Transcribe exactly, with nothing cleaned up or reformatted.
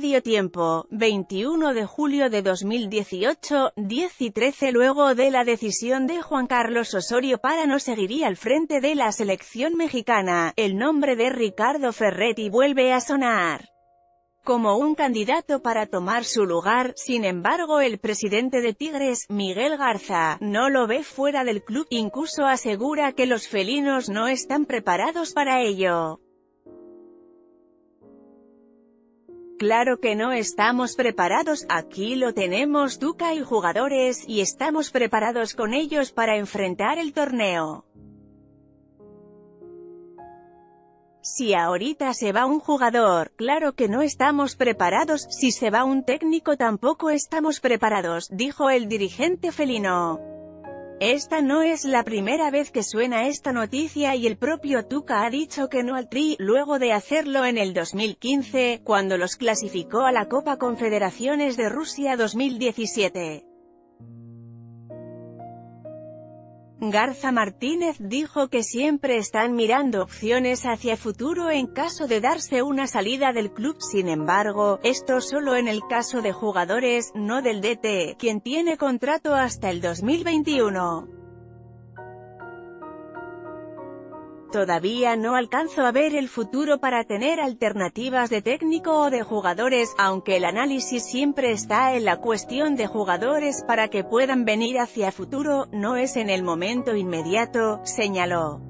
Medio Tiempo, veintiuno de julio de dos mil dieciocho, diez y trece. Luego de la decisión de Juan Carlos Osorio para no seguir al frente de la selección mexicana, el nombre de Ricardo Ferretti vuelve a sonar como un candidato para tomar su lugar. Sin embargo, el presidente de Tigres, Miguel Garza, no lo ve fuera del club, incluso asegura que los felinos no están preparados para ello. Claro que no estamos preparados, aquí lo tenemos, Tuca y jugadores, y estamos preparados con ellos para enfrentar el torneo. Si ahorita se va un jugador, claro que no estamos preparados, si se va un técnico tampoco estamos preparados, dijo el dirigente felino. Esta no es la primera vez que suena esta noticia y el propio Tuca ha dicho que no al Tri, luego de hacerlo en el dos mil quince, cuando los clasificó a la Copa Confederaciones de Rusia dos mil diecisiete. Garza Martínez dijo que siempre están mirando opciones hacia futuro en caso de darse una salida del club. Sin embargo, esto solo en el caso de jugadores, no del D T, quien tiene contrato hasta el dos mil veintiuno. Todavía no alcanzo a ver el futuro para tener alternativas de técnico o de jugadores, aunque el análisis siempre está en la cuestión de jugadores para que puedan venir hacia futuro, no es en el momento inmediato, señaló.